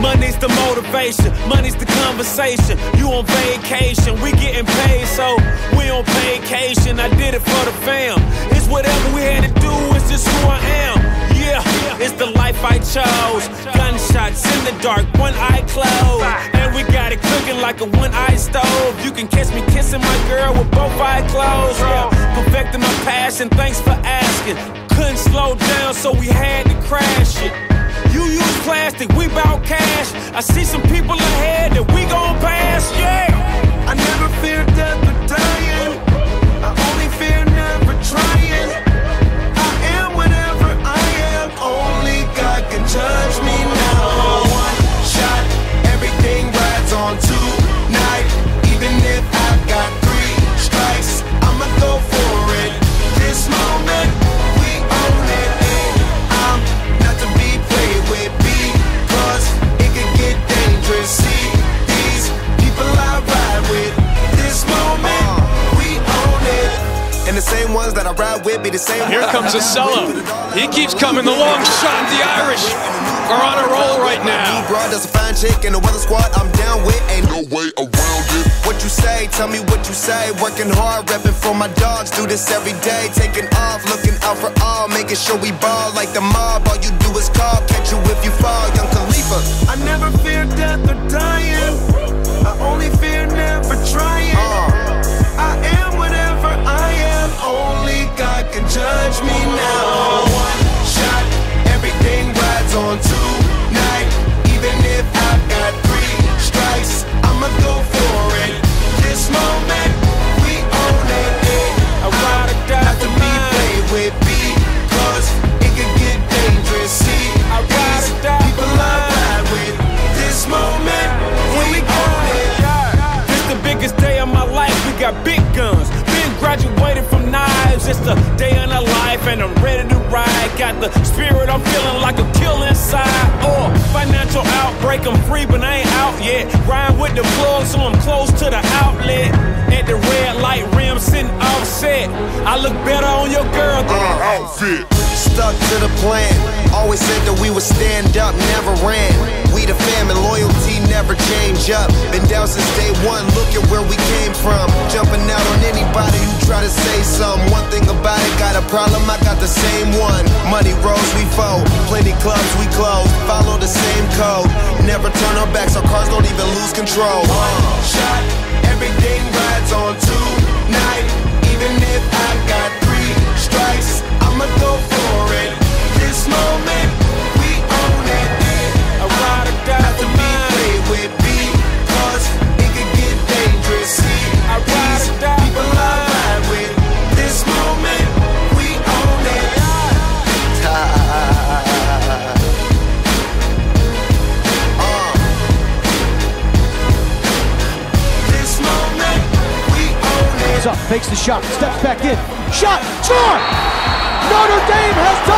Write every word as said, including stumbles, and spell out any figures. Money's the motivation, money's the conversation. You on vacation, we getting paid, so we on vacation. I did it for the fam. It's whatever we had to do, it's just who I am. Yeah, it's the life I chose. Gunshots in the dark, one eye closed. And we got it cooking like a one-eyed stove. You can catch me kissing my girl with both eyes closed. Yeah, perfecting my passion, thanks for asking. Couldn't slow down, so we had to crash it. You use plastic, we bout cash. I see some people ahead that we gon' pass, yeah. I never feared death or dying. I only fear never trying. I am whatever I am. Only God can judge me now. One shot, everything rides on tonight. Even if I've got three strikes, I'ma go for it. This moment. And the same ones that I ride with be the same. Here comes a solo. He keeps coming. The long shot. The Irish are on a roll right now. Broad does a fine chick in the weather squad. I'm down with. Ain't no way around it. What you say? Tell me what you say. Working hard, repping for my dogs. Do this every day. Taking off, looking out for all. Making sure we ball like the mob. All you do is call. Catch you if you fall. Young Khalifa. I never fear death or dying. I only fear never trying. Uh. I am whatever I am. Only God can judge me now. One shot, everything rides on tonight. Even if I've got three strikes, I'ma go for it. This moment, we own it. I ride or die, not to be played with, because it can get dangerous. See, I ride or die, people I ride with. This moment, we own it. This the biggest day of my life. We got big guns. Graduated from knives, it's the day in the life and I'm ready to ride. Got the spirit, I'm feeling like a kill inside. Oh, financial outbreak, I'm free but I ain't out yet. Ride with the plug, so I'm close to the outlet. At the red light rim, sitting offset. I look better on your girl than her outfit. Stuck to the plan, always said that we would stand up, never ran. We the family, loyalty never change up. Been down since day one, look at where we came from. Jumping out on anybody who try to say something. One thing about it, got a problem, I got the same one. Money rolls, we fold, plenty clubs we close. Follow the same code, never turn our backs, our cars don't even lose control. One shot, everything rides on tonight. Even if I got three strikes, I'ma go for it. This moment, we own it. I ride or die, not to be played with, because it can get dangerous. See, I ride or die, people I ride with. This moment, we own it. Uh. This moment, we own it. Up, fakes the shot, steps back in, shot, score! Notre Dame has done